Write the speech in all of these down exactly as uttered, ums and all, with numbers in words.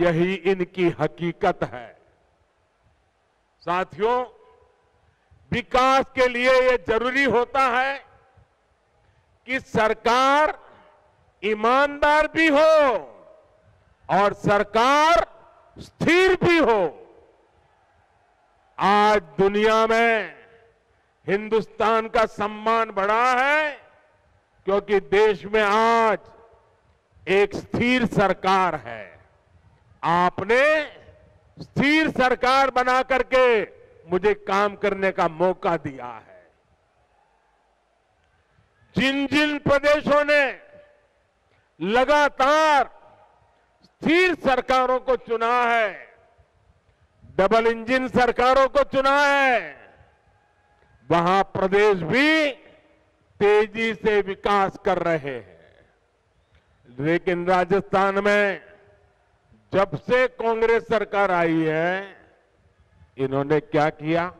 यही इनकी हकीकत है। साथियों, विकास के लिए ये जरूरी होता है कि सरकार ईमानदार भी हो और सरकार स्थिर भी हो। आज दुनिया में हिंदुस्तान का सम्मान बढ़ा है क्योंकि देश में आज एक स्थिर सरकार है। आपने स्थिर सरकार बना करके मुझे काम करने का मौका दिया है। जिन जिन प्रदेशों ने लगातार स्थिर सरकारों को चुना है, डबल इंजन सरकारों को चुना है, वहां प्रदेश भी तेजी से विकास कर रहे हैं। लेकिन राजस्थान में जब से कांग्रेस सरकार आई है, इन्होंने क्या किया?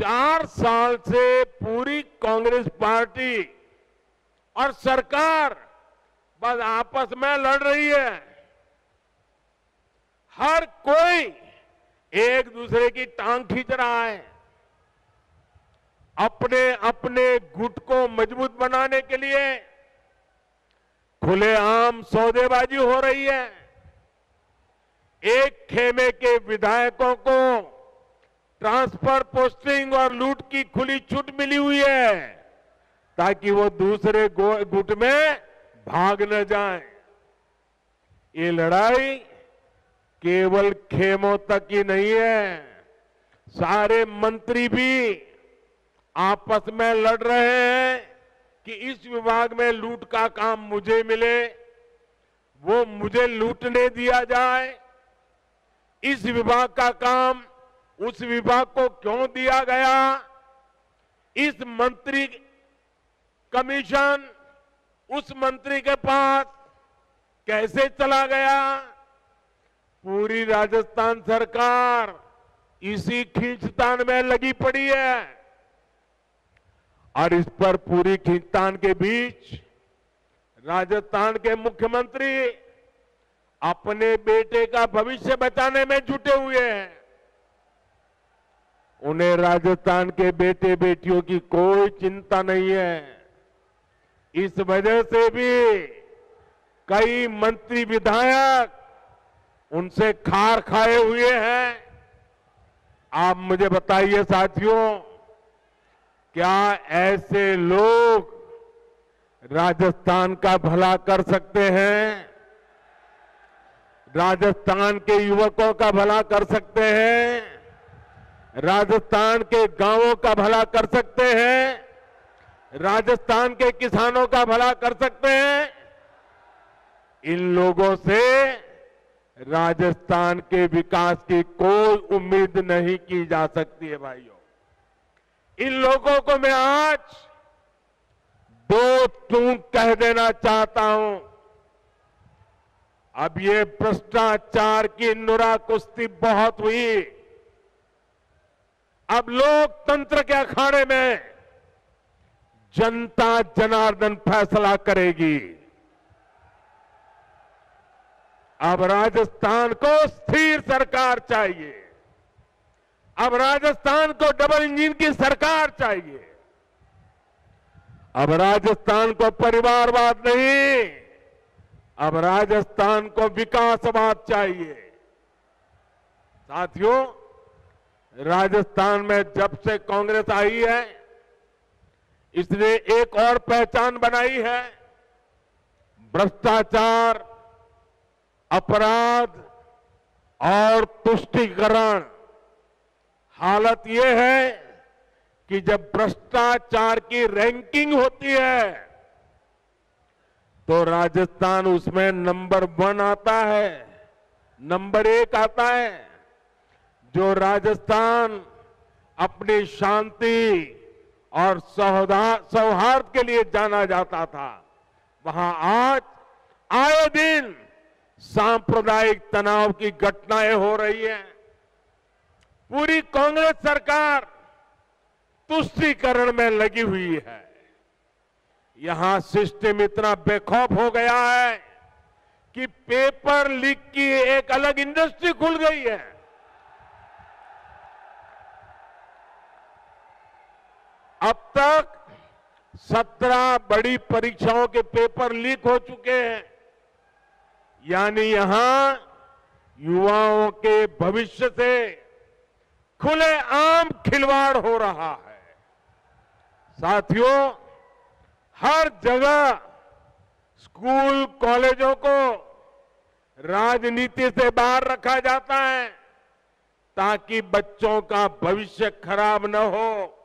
चार साल से पूरी कांग्रेस पार्टी और सरकार बस आपस में लड़ रही है। हर कोई एक दूसरे की टांग खींच रहा है। अपने अपने गुट को मजबूत बनाने के लिए खुलेआम सौदेबाजी हो रही है। एक खेमे के विधायकों को ट्रांसफर, पोस्टिंग और लूट की खुली छूट मिली हुई है ताकि वो दूसरे गुट में भाग न जाए। ये लड़ाई केवल खेमों तक ही नहीं है, सारे मंत्री भी आपस में लड़ रहे हैं कि इस विभाग में लूट का काम मुझे मिले, वो मुझे लूटने दिया जाए, इस विभाग का काम उस विभाग को क्यों दिया गया, इस मंत्री कमीशन उस मंत्री के पास कैसे चला गया। पूरी राजस्थान सरकार इसी खींचतान में लगी पड़ी है और इस पर पूरी खींचतान के बीच राजस्थान के मुख्यमंत्री अपने बेटे का भविष्य बचाने में जुटे हुए हैं। उन्हें राजस्थान के बेटे बेटियों की कोई चिंता नहीं है। इस वजह से भी कई मंत्री विधायक उनसे खार खाए हुए हैं। आप मुझे बताइए साथियों, क्या ऐसे लोग राजस्थान का भला कर सकते हैं? राजस्थान के युवकों का भला कर सकते हैं? राजस्थान के गांवों का भला कर सकते हैं? राजस्थान के किसानों का भला कर सकते हैं? इन लोगों से राजस्थान के विकास की कोई उम्मीद नहीं की जा सकती है। भाइयों, इन लोगों को मैं आज दो चूक कह देना चाहता हूं। अब ये भ्रष्टाचार की नुरा कुश्ती बहुत हुई, अब लोकतंत्र के अखाड़े में जनता जनार्दन फैसला करेगी। अब राजस्थान को स्थिर सरकार चाहिए, अब राजस्थान को डबल इंजन की सरकार चाहिए, अब राजस्थान को परिवारवाद नहीं, अब राजस्थान को विकासवाद चाहिए। साथियों, राजस्थान में जब से कांग्रेस आई है, इसने एक और पहचान बनाई है। भ्रष्टाचार, अपराध और तुष्टिकरण। हालत यह है कि जब भ्रष्टाचार की रैंकिंग होती है तो राजस्थान उसमें नंबर वन आता है, नंबर एक आता है। जो राजस्थान अपनी शांति और सौहार्द के लिए जाना जाता था, वहां आज आए दिन सांप्रदायिक तनाव की घटनाएं हो रही हैं। पूरी कांग्रेस सरकार तुष्टीकरण में लगी हुई है। यहां सिस्टम इतना बेखौफ हो गया है कि पेपर लीक की बड़ी परीक्षाओं के पेपर लीक हो चुके हैं, यानी यहां युवाओं के भविष्य से खुलेआम खिलवाड़ हो रहा है। साथियों, हर जगह स्कूल कॉलेजों को राजनीति से बाहर रखा जाता है ताकि बच्चों का भविष्य खराब न हो।